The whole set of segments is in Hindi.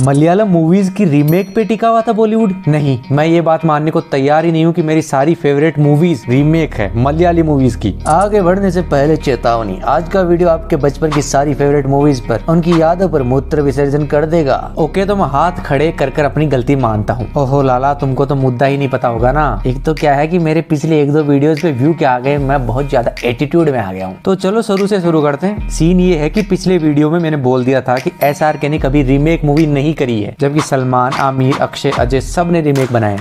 मलयालम मूवीज की रीमेक पे टिका हुआ था बॉलीवुड? नहीं, मैं ये बात मानने को तैयार ही नहीं हूँ कि मेरी सारी फेवरेट मूवीज रीमेक है मलयाली मूवीज की। आगे बढ़ने से पहले चेतावनी, आज का वीडियो आपके बचपन की सारी फेवरेट मूवीज पर, उनकी यादों पर मूत्र विसर्जन कर देगा। ओके, तो मैं हाथ खड़े कर अपनी गलती मानता हूँ। ओहो लाला, तुमको तो मुद्दा ही नहीं पता होगा ना। एक तो क्या है कि मेरे पिछले एक दो वीडियो पे व्यू के आगे मैं बहुत ज्यादा एटीट्यूड में आ गया हूँ। तो चलो शुरू से शुरू करते हैं। सीन ये है की पिछले वीडियो में मैंने बोल दिया था की SRK ने कभी रीमेक मूवी नहीं करी है, जबकि सलमान, आमिर, अक्षय, अजय सब ने रीमेक बनाए।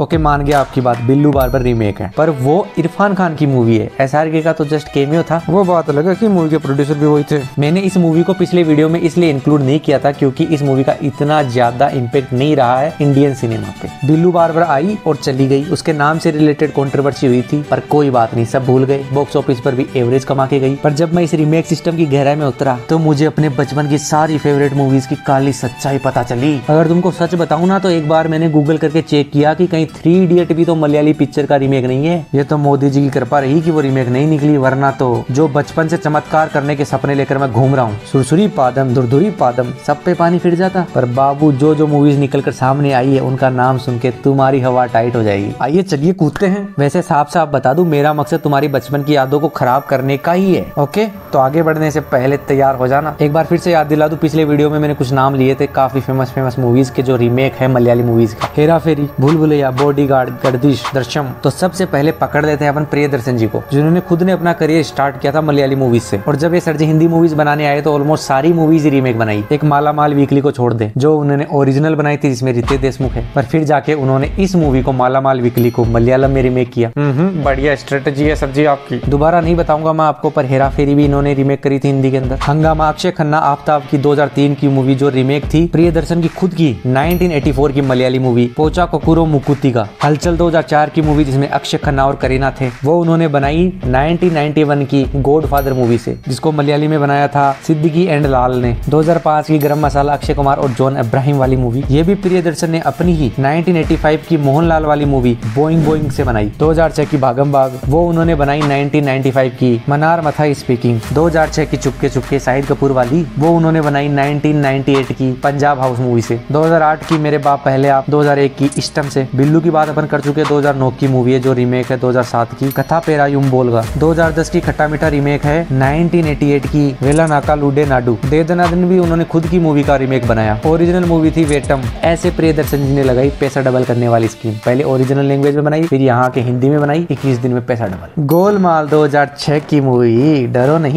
ओके, मान गया आपकी बात, बिल्लू बार बार रीमेक है, पर वो इरफान खान की मूवी है। SRK का तो जस्ट केमियो था। वो बात अलग है कि मूवी के प्रोड्यूसर भी वही थे। मैंने इस मूवी को पिछले वीडियो में इसलिए इंक्लूड नहीं किया था क्योंकि इस मूवी का इतना ज्यादा इम्पेक्ट नहीं रहा है इंडियन सिनेमा पे। बिल्लू बार बार आई और चली गई, उसके नाम से रिलेटेड कॉन्ट्रोवर्सी हुई थी, पर कोई बात नहीं, सब भूल गए। बॉक्स ऑफिस पर भी एवरेज कमा के गई। पर जब मैं इस रीमेक सिस्टम की गहराई में उतरा तो मुझे अपने बचपन की सारी फेवरेट मूवीज की काली सच्चाई पता चली। अगर तुमको सच बताऊं ना, तो एक बार मैंने गूगल करके चेक किया कि कहीं 3 Idiot भी तो मलयाली पिक्चर का रीमेक नहीं है। ये तो मोदी जी की कृपा रही कि वो रीमेक नहीं निकली, वरना तो जो बचपन से चमत्कार करने के सपने लेकर मैं घूम रहा हूँ, सुरसुरी पादम, दुरदुरी पादम, सब पे पानी फिर जाता। पर बाबू, जो जो मूवीज निकल कर सामने आई है उनका नाम सुन के तुम्हारी हवा टाइट हो जाएगी। आइए चलिए कूदते हैं। वैसे साफ साफ बता दूं, मेरा मकसद तुम्हारी बचपन की यादों को खराब करने का ही है। ओके, तो आगे बढ़ने से पहले तैयार हो जाना। एक बार फिर से याद दिला दूं, पिछले वीडियो में मैंने कुछ नाम लिए थे काफी फेमस मूवीज के जो रीमेक है मलयाली मूवीज का। हेरा फेरी, भूल भुलैया, बॉडीगार्ड, गर्दिश, दृश्यम। तो सबसे पहले पकड़ लेते हैं अपन प्रियदर्शन जी को, जिन्होंने खुद ने अपना करियर स्टार्ट किया था मलयाली मूवीज से। और जब ये सर जी हिंदी मूवीज बनाने आए तो ऑलमोस्ट सारी मूवीज रीमेक बनाई, एक माला माल वीकली को छोड़ दे, जो उन्होंने ओरिजिनल बनाई थी जिसमें रितेश देशमुख है। पर फिर जाके उन्होंने इस मूवी को, माला माल वीकली को, मलयालम में रीमेक किया। बढ़िया स्ट्रेटेजी है सर जी आपकी। दोबारा नहीं बताऊंगा मैं आपको, पर हेरा फेरी भी इन्होंने रीमेक करी थी हिंदी के अंदर। हंगामा अक्षय खन्ना आफ्ताब की 2003 की मूवी जो रीमेक थी प्रियदर्शन की खुद की 1984 की मलयाली मूवी। पोचा कोकुरो मुकुती का हलचल 2004 की मूवी जिसमें अक्षय खन्ना और करीना थे, वो उन्होंने बनाई 1991 की गॉडफादर मूवी से, जिसको मलयाली में बनाया था सिद्दीकी एंड लाल ने। 2005 की गरम मसाला, अक्षय कुमार और जॉन अब्राहिम वाली मूवी, ये भी प्रियदर्शन ने अपनी ही 1985 की मोहनलाल वाली मूवी बोइंग बोइंग से बनाई। 2006 की भागम भाग, वो उन्होंने बनाई 1995 की मनार मथा स्पीकिंग। 2006 की चुपके चुपके, शाहिद कपूर वाली, वो उन्होंने बनाई 1998 की पंजाब हाउस मूवी से। 2008 की मेरे बाप पहले आप, 2001 की स्टम से। बिल्लू की बात अपन कर चुके, 2009 की मूवी है जो रीमेक है 2007 की कथा पेरा युम बोलगा। 2010 की खट्टा मीठा रीमेक है 1988 की वेला नाका लूडे नाडू। देदनादन भी उन्होंने खुद की मूवी का रीमेक बनाया, ओरिजिनल मूवी थी वेटम। ऐसे प्रियदर्शन जी ने लगाई पैसा डबल करने वाली स्कीम, पहले ओरिजिनल लैंग्वेज में बनाई, फिर यहाँ के हिंदी में बनाई, 21 दिन में पैसा डबल। गोलमाल 2006 की मूवी, डरो नहीं,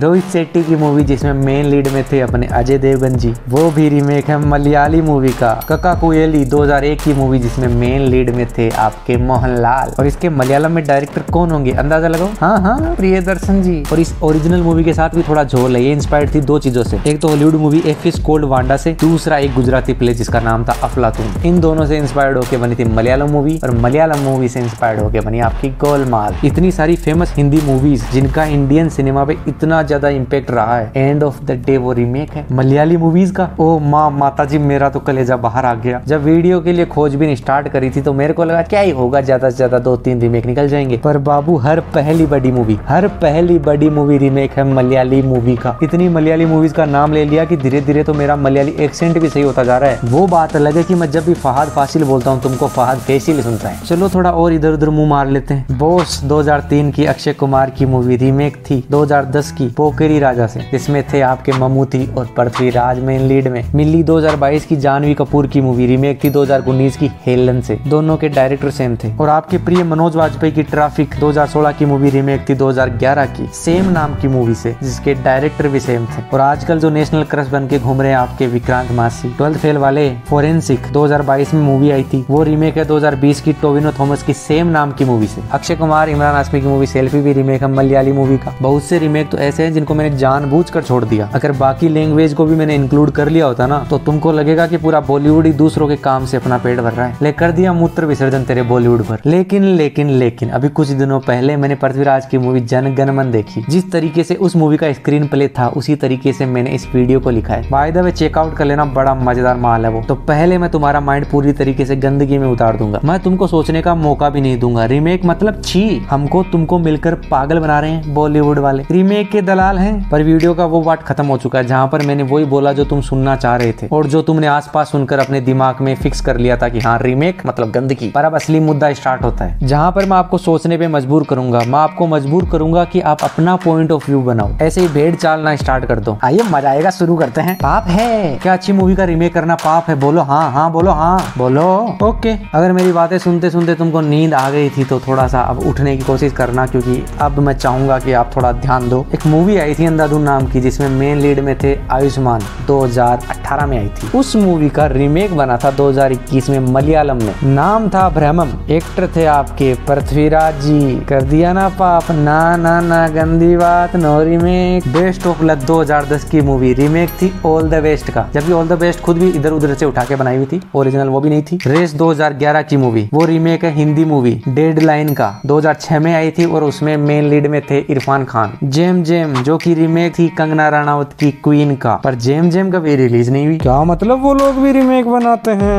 रोहित शेट्टी की मूवी जिसमें मेन लीड में थे अपने अजय देवगन जी, वो भी रीमेक है मलयाली मूवी का। कका कोयली 2001 की मूवी जिसमें मेन लीड में थे आपके मोहनलाल। और इसके मलयालम में डायरेक्टर कौन होंगे अंदाजा लगाओ? हाँ, प्रियदर्शन जी। और इस ओरिजिनल मूवी के साथ भी थोड़ा झोल है, ये इंस्पायर्ड थी दो चीजों से, एक तो Hollywood movie a fish called Wanda से, दूसरा एक गुजराती प्ले जिसका नाम था अफलातून। इन दोनों से इंस्पायर्ड होकर बनी थी मलयालम मूवी, और मलयालम मूवी से इंस्पायर्ड होकर बनी आपकी गोलमाल। इतनी सारी फेमस हिंदी मूवीज जिनका इंडियन सिनेमा पे इतना ज्यादा इम्पेक्ट रहा है, एंड ऑफ द डे वो रीमेक है मलयाली मूवीज का। ओ माँ, माता जी, मेरा तो कलेजा बाहर आ गया। जब वीडियो के लिए खोजबीन स्टार्ट करी थी तो मेरे को लगा क्या ही होगा, ज्यादा से ज्यादा 2-3 रीमेक निकल जाएंगे, पर बाबू हर पहली बड़ी मूवी रीमेक है मलयाली मूवी का। इतनी मलयाली मूवीज का नाम ले लिया कि धीरे धीरे तो मेरा मलयाली एक्सेंट भी सही होता जा रहा है। वो बात अलग है कि मैं जब भी फहाद फासिल बोलता हूँ, तुमको फहाद फैसिल सुनता है। चलो थोड़ा और इधर उधर मुंह मार लेते हैं। बोस 2003 की अक्षय कुमार की मूवी रीमेक थी 2010 की पोकेरी राजा से, जिसमें थे आपके ममूती और पृथ्वीराज मेन लीड में। मिली 2022 की जानवी कपूर की मूवी रीमेक थी 2019 की हेलन से, दोनों के डायरेक्टर सेम थे। और आपके प्रिय मनोज वाजपेयी की ट्रैफिक 2016 की मूवी रीमेक थी 2011 की सेम नाम की मूवी से, जिसके डायरेक्टर भी सेम थे। और आजकल जो नेशनल क्रश बन के घूम रहे हैं आपके विक्रांत मासी, 12th फेल वाले। फोरेंसिक 2022 में मूवी आई थी, वो रीमेक है 2020 की टोविनो थॉमस की सेम नाम की मूवी से। अक्षय कुमार, इमरान हाशमी की मूवी सेल्फी भी रीमेक है मलयाली मूवी का। बहुत से रीमेक तो ऐसे है जिनको मैंने जानबूझकर छोड़ दिया। अगर बाकी लैंग्वेज को भी मैंने इंक्लूड कर लिया होता ना, तो तुमको लगेगा की पूरा बॉलीवुड ही दूसरों के काम से अपना पेट भर कर रहा है, ले कर दिया मूत्र विसर्जन तेरे बॉलीवुड पर। लेकिन लेकिन लेकिन अभी कुछ दिनों पहले मैंने पृथ्वीराज की मूवी जन गण मन देखी। जिस तरीके से उस मूवी का स्क्रीन प्ले था उसी तरीके से मैंने इस वीडियो को लिखा है। बाय द वे चेकआउट कर लेना, बड़ा मजेदार माल है वो। तो पहले मैं तुम्हारा माइंड पूरी तरीके से गंदगी में उतार दूंगा, मैं तुमको सोचने का मौका भी नहीं दूंगा। रीमेक मतलब छी, हमको तुमको मिलकर पागल बना रहे हैं बॉलीवुड वाले, रीमेक के दलाल हैं। पर वीडियो का वो पार्ट खत्म हो चुका है जहाँ पर मैंने वही बोला जो तुम सुनना चाह रहे थे और जो तुमने आसपास सुनकर अपने दिमाग में फिक्स कर लिया था कि हाँ रीमेक मतलब गंदगी। पर अब असली मुद्दा स्टार्ट होता है जहाँ पर मैं आपको सोचने पे मजबूर करूंगा, मैं आपको मजबूर करूंगा कि आप अपना पॉइंट ऑफ व्यू बनाओ, ऐसे ही भेड़ चालना स्टार्ट कर दो। आइए मजा आएगा, शुरू करते हैं। पाप है क्या अच्छी मूवी का रीमेक करना? पाप है बोलो, हाँ हाँ बोलो, हाँ बोलो। ओके, अगर मेरी बातें सुनते सुनते तुमको नींद आ गई थी तो थोड़ा सा अब उठने की कोशिश करना, क्योंकि अब मैं चाहूंगा कि आप थोड़ा ध्यान दो। एक मूवी आई थी अंधाधुन नाम की जिसमें मेन लीड में थे आयुष्मान, 2018 में आई थी। उस मूवी का रीमेक बना था 2021 में मलयालम में, नाम था ब्रह्मम, एक्टर थे आपके पृथ्वीराज जी। कर दिया ना पाप, ना ना ना गंदी बात, no remake. Best of luck 2010 की मूवी, रीमेक थी ऑल द बेस्ट का, जबकि ऑल द बेस्ट खुद भी इधर उधर से उठा के बनाई हुई थी, ओरिजिनल वो भी नहीं थी। रेस 2011 की मूवी, वो रीमेक है हिंदी मूवी डेडलाइन का, 2006 में आई थी और उसमें मेन लीड में थे इरफान खान। जेम जेम जो की रीमेक थी कंगना राणावत की क्वीन का, पर जेम जेम कभी रिलीज नहीं हुई। क्या मतलब वो लोग भी रीमेक बनाते हैं।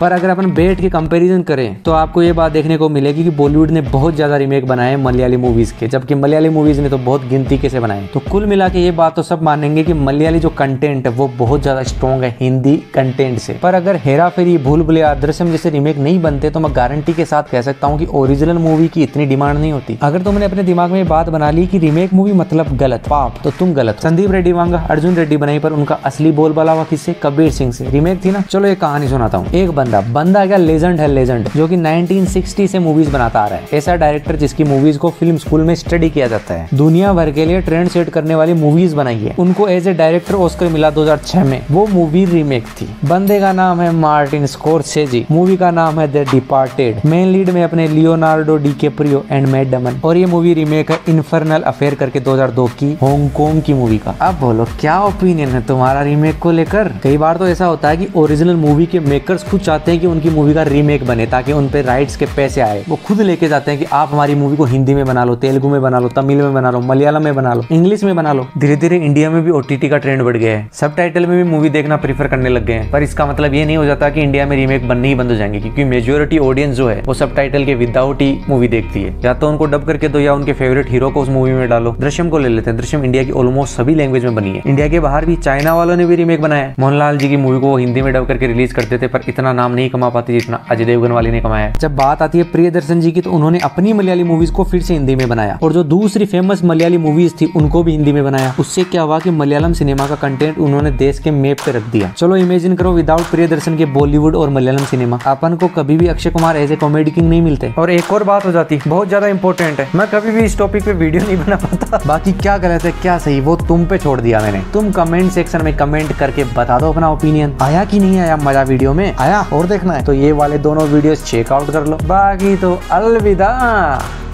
पर अगर अपन बैठ के कंपैरिजन करें तो आपको ये बात देखने को मिलेगी कि बॉलीवुड ने बहुत ज्यादा रीमेक बनाए मलयाली मूवीज के, जबकि मलयाली मूवीज ने तो बहुत गिनती कैसे बनाए। तो कुल मिला के ये बात तो सब मानेंगे कि मलयाली जो कंटेंट है वो बहुत ज्यादा स्ट्रॉन्ग है हिंदी कंटेंट से। पर अगर हेरा फेरी, भूल भुलैया, दृश्यम जैसे रीमेक नहीं बनते तो मैं गारंटी के साथ कह सकता हूँ कि ओरिजिनल मूवी की इतनी डिमांड नहीं होती। अगर तुमने अपने दिमाग में बात बना ली कि रीमेक मूवी मतलब गलत, पाप, तो तुम गलत। संदीप रेड्डी वांगा, अर्जुन रेड्डी बनाई, पर उनका असली बोलबाला हुआ किससे? कबीर सिंह से। रीमेक थी ना। चलो एक कहानी सुनाता हूँ। एक बंदा क्या लेजेंड है, लेजेंड जो कि 1960 से मूवीज बनाता आ रहा है। ऐसा डायरेक्टर जिसकी मूवीज को फिल्म स्कूल में स्टडी किया जाता है, दुनिया भर के लिए ट्रेंड सेट करने वाली मूवीज बनाई है। उनको एज ए डायरेक्टर ऑस्कर मिला 2006 में, वो मूवी रीमेक थी। बंदे का नाम है मार्टिन स्कोरसेजी, मूवी का नाम है द डिपार्टेड, मेन लीड में अपने Leonardo DiCaprio and Matt Damon, और ये मूवी रीमेक है इन्फर्नल अफेयर करके 2002 की हांगकांग की मूवी का। अब बोलो क्या ओपिनियन है तुम्हारा रीमेक को लेकर? कई बार तो ऐसा होता है कि ओरिजिनल मूवी के मेकर्स खुद चाहते हैं कि उनकी मूवी का रीमेक बने ताकि उन पे राइट्स के पैसे आए। वो खुद लेके जाते हैं कि आप हमारी मूवी को हिंदी में बना लो, तेलुगु में बना लो, तमिल में बना लो, मलयालम में बना लो, इंग्लिश में बना लो। धीरे धीरे इंडिया में भी ओटीटी का ट्रेंड बढ़ गया है, सबटाइटल में भी मूवी देखना प्रीफर करने लग गए हैं। पर इसका मतलब ये नहीं हो जाता कि इंडिया में रीमेक बनने ही बंद हो जाएंगे, क्योंकि मेजोरिटी ऑडियंस जो है वो सबटाइटल के विदाउट ही मूवी देखती है। या तो उनको डब करके दो या उनके फेवरेट हीरो को उस मूवी में डालो। दृश्यम को ले लेते हैं, दृश्यम इंडिया की ऑलमोस्ट सभी लैंग्वेज में बनी है, इंडिया के बाहर भी। चाइना वालों ने भी रीमेक बनाया, मोहनलाल जी की मूवी को हिंदी में डब करके रिलीज करते थे, पर इतना नाम नहीं कमा पाती जितना अजय देवगन वाले ने कमाया। जब बात आती है प्रियदर्शन जी की, तो उन्होंने अपनी मलयाली मूवीज को फिर से हिंदी में बनाया और जो दूसरी फेमस मलयाली मूवीज थी उनको भी हिंदी में बनाया। उससे क्या हुआ कि मलयालम सिनेमा का कंटेंट उन्होंने देश के मैप पे रख दिया। चलो इमेजिन करो विदाउट प्रियदर्शन के बॉलीवुड और मलयालम सिनेमा, अपन को कभी भी Akshay Kumar as a comedy king नहीं मिलते। और एक और बात हो जाती बहुत ज्यादा इंपॉर्टेंट है, मैं कभी भी इस टॉपिक पे वीडियो नहीं बना पाता। बाकी क्या गलत है क्या सही वो तुम पे छोड़ दिया मैंने, तुम कमेंट सेक्शन में कमेंट करके बता दो अपना ओपिनियन। आया कि नहीं आया मजा वीडियो में? आया और देखना है तो ये वाले दोनों वीडियोस चेकआउट कर लो, बाकी तो अलविदा।